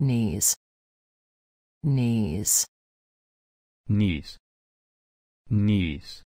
knees, knees, knees, knees,